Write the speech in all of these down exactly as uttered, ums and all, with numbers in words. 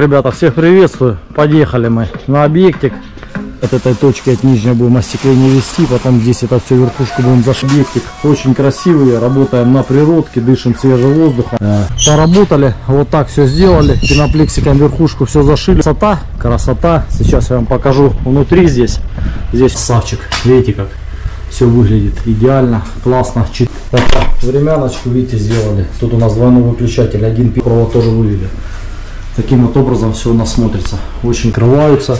Ребята, всех приветствую. Подъехали мы на объектик. От этой точки, от нижнего, будем остекление вести. Потом здесь это все верхушку будем зашить. Объектик очень красивый. Работаем на природке, дышим свежим воздухом. Поработали, вот так все сделали. Пеноплексиком верхушку все зашили. Красота, красота. Сейчас я вам покажу внутри здесь. Здесь красавчик. Видите, как все выглядит идеально, классно. Вот так, времяночку, видите, сделали. Тут у нас двойной выключатель, один провод тоже вывели. Таким вот образом все у нас смотрится. Очень крываются.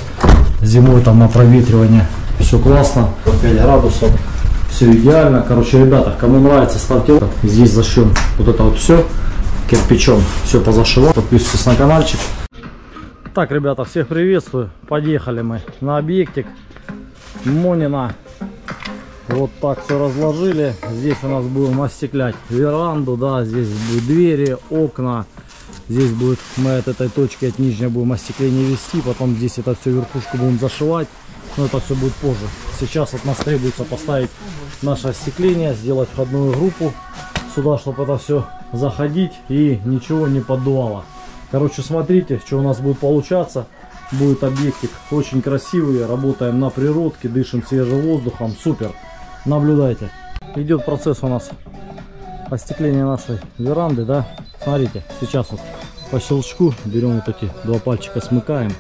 Зимой там на проветривание. Все классно. пять градусов. Все идеально. Короче, ребята, кому нравится, ставьте лайк. Здесь зашьем вот это вот все. Кирпичом все позашивал. Подписывайтесь на каналчик. Так, ребята, всех приветствую. Подъехали мы на объектик Монина. Вот так все разложили. Здесь у нас будем остеклять веранду. Да, здесь будут двери, окна. Здесь будет, мы от этой точки, от нижнего, будем остекление вести. Потом здесь это все верхушку будем зашивать. Но это все будет позже. Сейчас от нас требуется поставить наше остекление, сделать входную группу сюда, чтобы это все заходить и ничего не поддувало. Короче, смотрите, что у нас будет получаться. Будет объектик очень красивый. Работаем на природке, дышим свежим воздухом. Супер. Наблюдайте. Идет процесс у нас остекления нашей веранды, да? Смотрите, сейчас вот по щелчку берем вот эти два пальчика, смыкаем.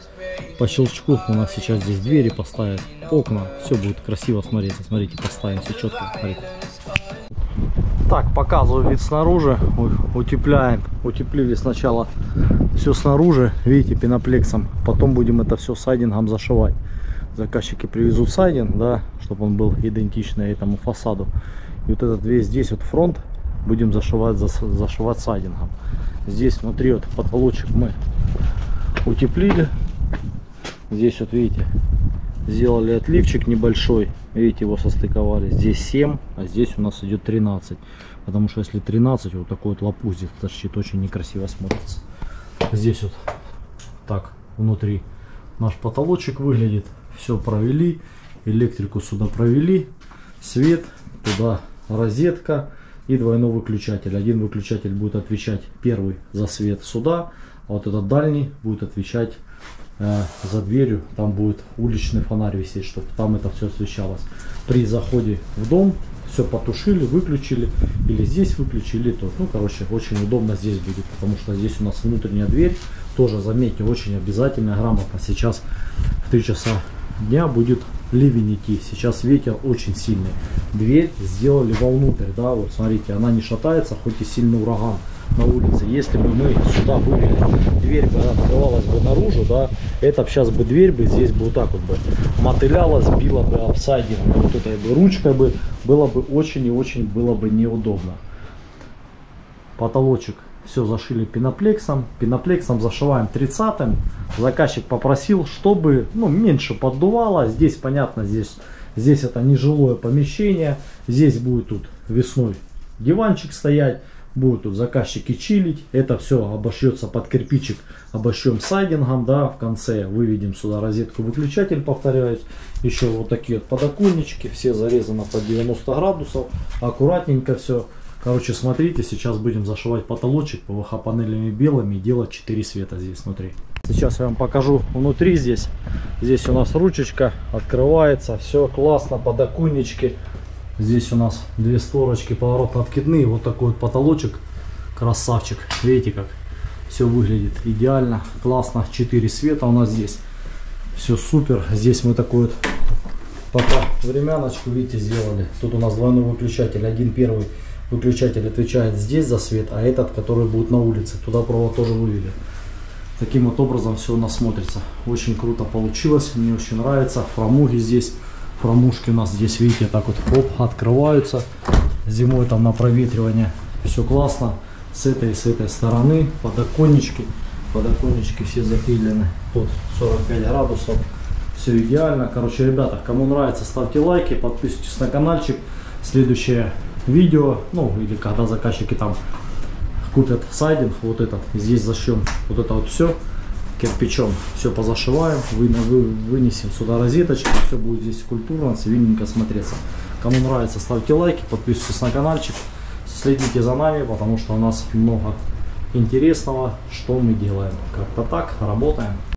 По щелчку у нас сейчас здесь двери поставят, окна. Все будет красиво смотреться. Смотрите, поставим все четко. Смотрите. Так, показываю вид снаружи. Утепляем. Утеплили сначала все снаружи, видите, пеноплексом. Потом будем это все сайдингом зашивать. Заказчики привезут сайдинг, да, чтобы он был идентичный этому фасаду. И вот этот весь здесь вот фронт будем зашивать, зашивать сайдингом. Здесь внутри вот потолочек мы утеплили. Здесь вот видите, сделали отливчик небольшой. Видите, его состыковали. Здесь семь, а здесь у нас идет тринадцать. Потому что если тринадцать, вот такой вот лопух здесь торчит, очень некрасиво смотрится. Здесь вот так внутри наш потолочек выглядит. Все провели. Электрику сюда провели. Свет, туда розетка. И двойной выключатель. Один выключатель будет отвечать первый за свет сюда, а вот этот дальний будет отвечать э, за дверью. Там будет уличный фонарь висеть, чтобы там это все освещалось. При заходе в дом все потушили, выключили. Или здесь выключили то. Ну, короче, очень удобно здесь будет, потому что здесь у нас внутренняя дверь. Тоже, заметьте, очень обязательно, грамотно. Сейчас в три часа дня будет ливень идти. Сейчас ветер очень сильный. Дверь сделали вовнутрь, да, вот смотрите, она не шатается, хоть и сильный ураган на улице. Если бы мы сюда вывели, дверь бы открывалась бы наружу, да, это сейчас бы дверь бы здесь бы вот так вот бы мотылялась, била бы об сайдинг, вот этой бы ручкой бы, было бы очень и очень было бы неудобно. Потолочек все зашили пеноплексом. Пеноплексом зашиваем тридцатым. Заказчик попросил, чтобы, ну, меньше поддувало. Здесь, понятно, здесь, здесь это нежилое помещение. Здесь будет тут весной диванчик стоять. Будут тут заказчики чилить. Это все обошьется под кирпичик. Обошьем сайдингом, да. В конце выведем сюда розетку, выключатель, повторяюсь. Еще вот такие вот подоконнички. Все зарезаны под девяносто градусов. Аккуратненько все. Короче, смотрите, сейчас будем зашивать потолочек ПВХ панелями белыми и делать четыре света здесь внутри. Сейчас я вам покажу внутри здесь. Здесь у нас ручечка открывается, все классно, подоконнички. Здесь у нас две створочки поворотно-откидные, вот такой вот потолочек, красавчик. Видите, как все выглядит идеально, классно, четыре света у нас здесь. Все супер, здесь мы такой вот пока времяночку, видите, сделали. Тут у нас двойной выключатель, один первый. Выключатель отвечает здесь за свет, а этот, который будет на улице, туда провод тоже вывели. Таким вот образом все у нас смотрится. Очень круто получилось, мне очень нравится. Фрамуги здесь, фрамушки у нас здесь, видите, так вот хоп, открываются. Зимой там на проветривание все классно. С этой и с этой стороны подоконнички. Подоконнички все запилены под сорок пять градусов. Все идеально. Короче, ребята, кому нравится, ставьте лайки, подписывайтесь на каналчик. Следующее видео, ну или когда заказчики там купят сайдинг, вот этот, здесь зашьем вот это вот все кирпичом, все позашиваем, вы, вы, вынесем сюда розеточки, все будет здесь культурно, цивильненько смотреться. Кому нравится, ставьте лайки, подписывайтесь на каналчик, следите за нами, потому что у нас много интересного, что мы делаем. Как-то так, работаем.